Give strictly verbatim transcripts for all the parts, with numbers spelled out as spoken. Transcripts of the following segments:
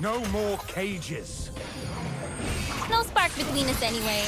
No more cages. No spark between us anyway.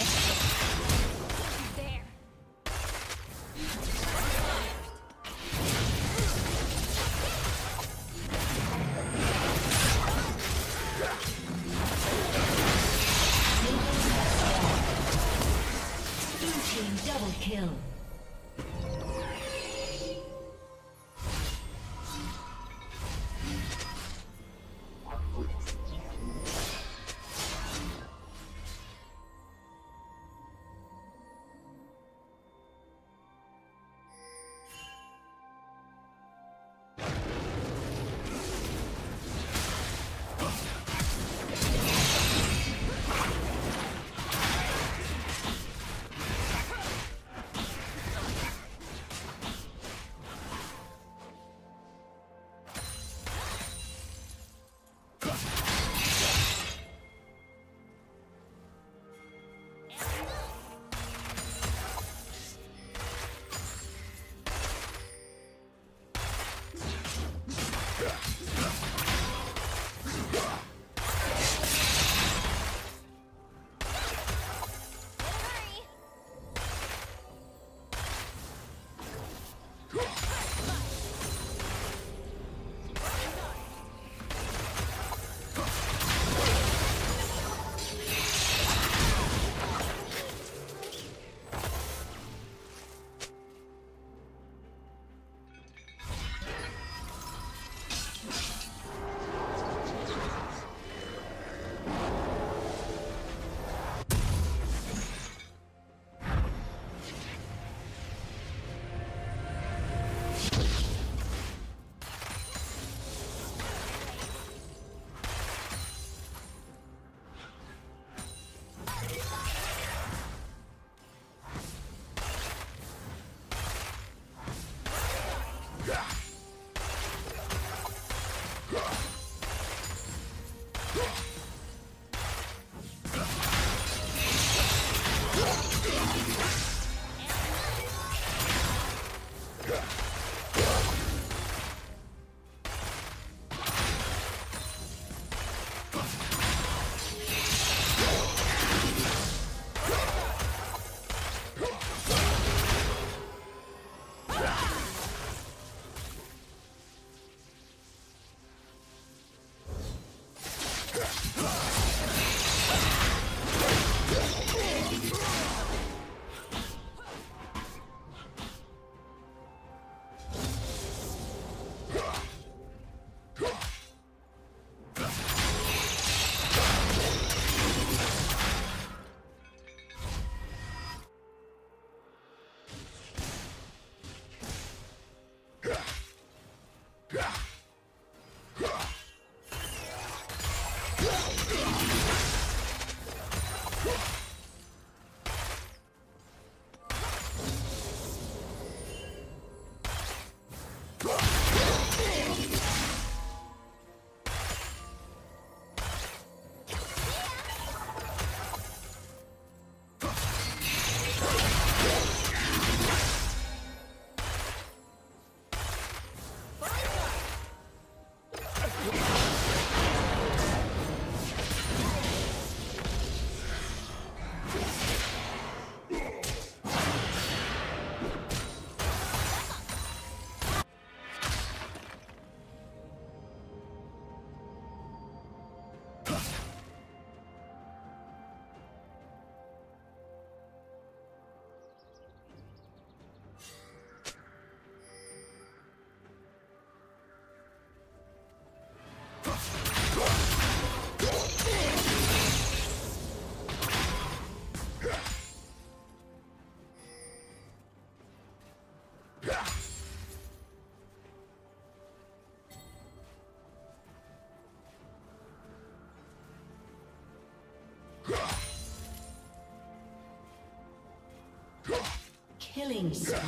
Killing spree.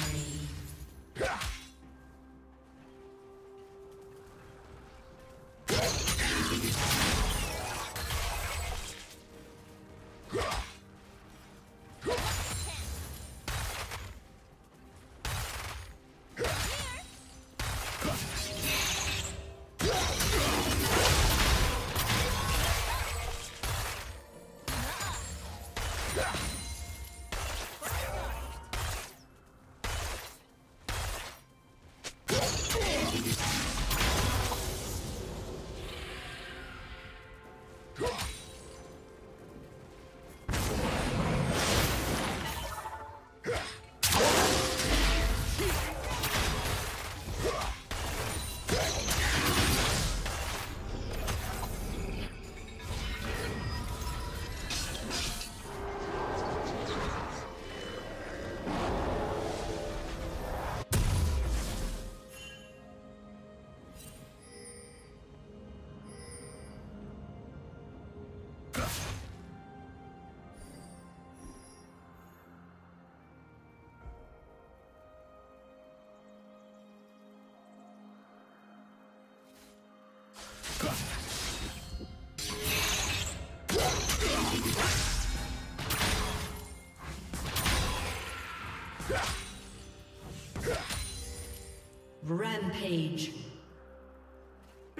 Rampage.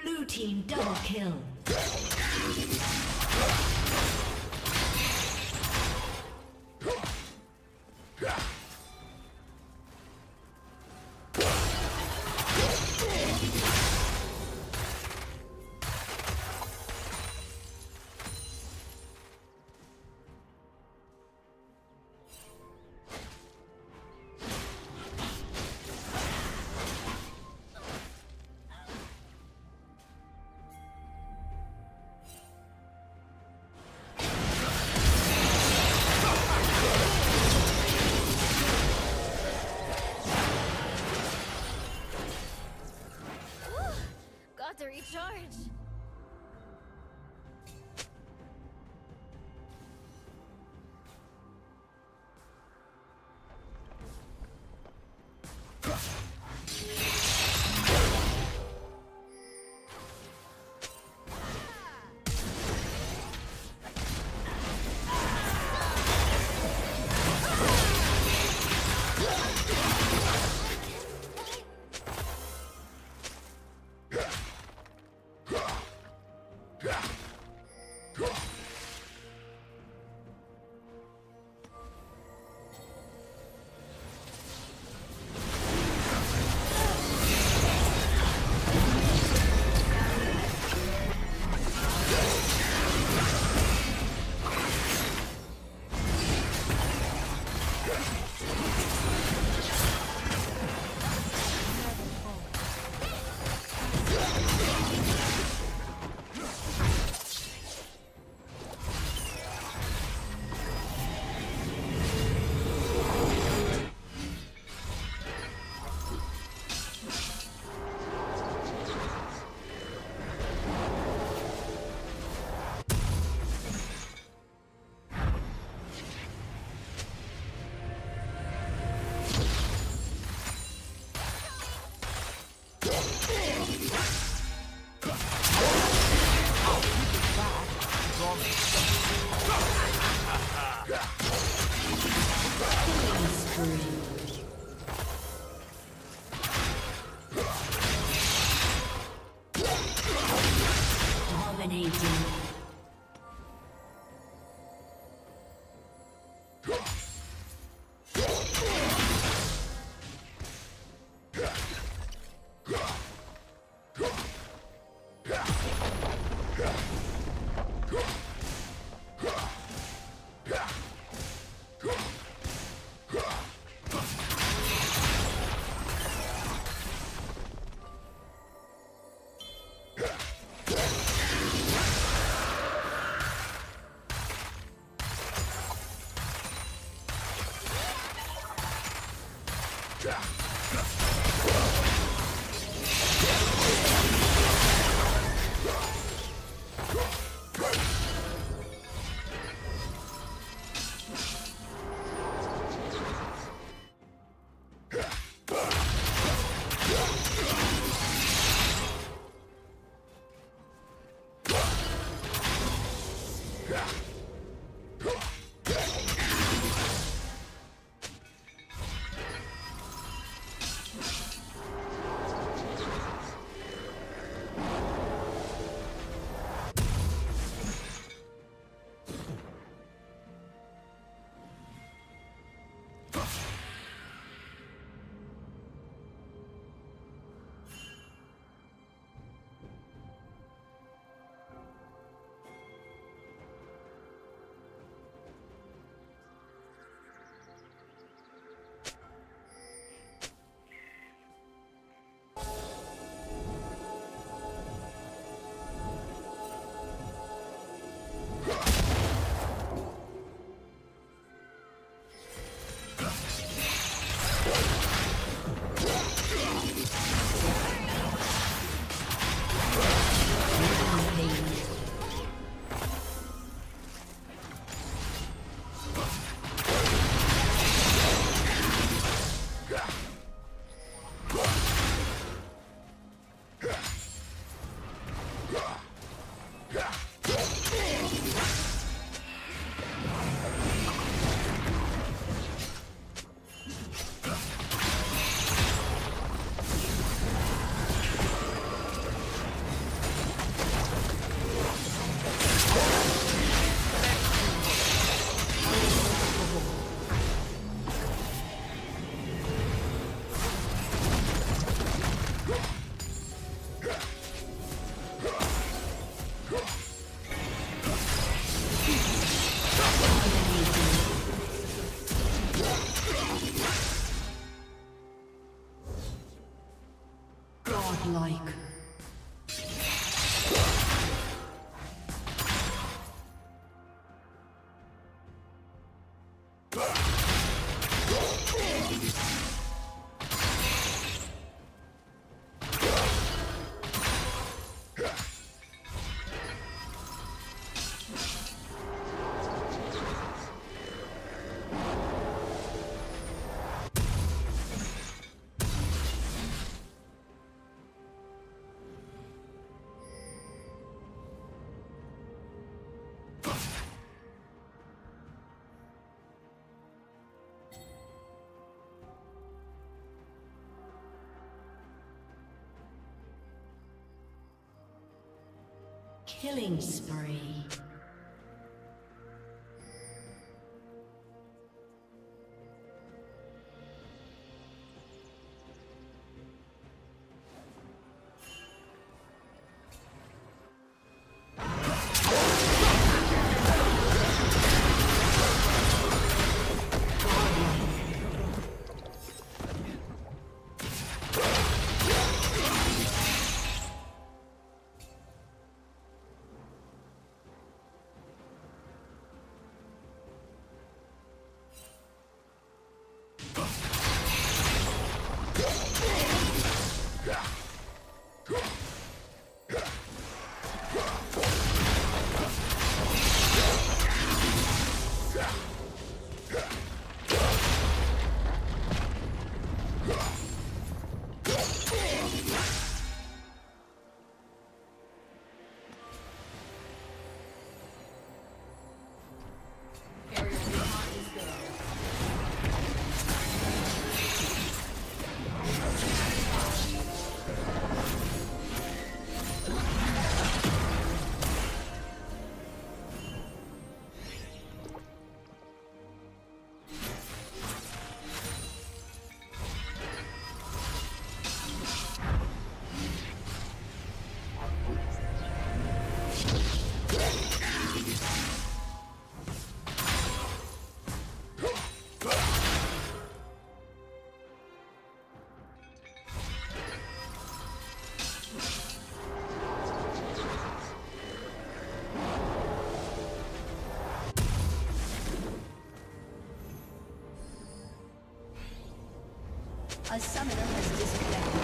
Blue team double kill. Recharge. Killing spree. A summoner has disconnected.